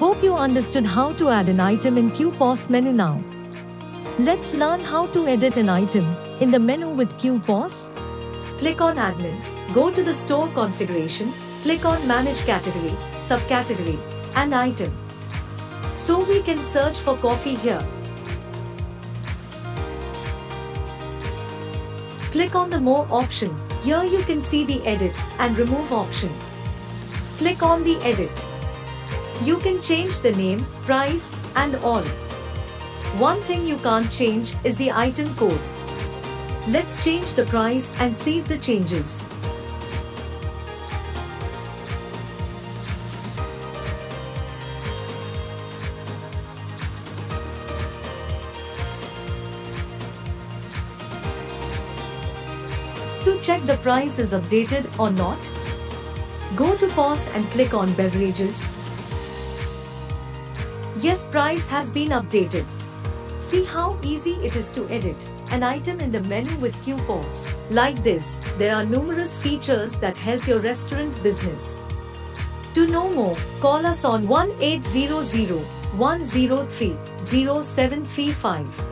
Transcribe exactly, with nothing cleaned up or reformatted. Hope you understood how to add an item in Q P O S menu now. Let's learn how to edit an item in the menu with Q P O S. Click on Admin. Go to the Store configuration. Click on Manage Category, Subcategory, and Item. So we can search for coffee here. Click on the More option. Here you can see the Edit and Remove option. Click on the Edit. You can change the name, price, and all. One thing you can't change is the item code. Let's change the price and save the changes. To check the price is updated or not, go to P O S and click on Beverages. Yes, price has been updated. See how easy it is to edit an item in the menu with Q P O S. Like this, there are numerous features that help your restaurant business. To know more, call us on one eight zero zero, one zero three, zero seven three five.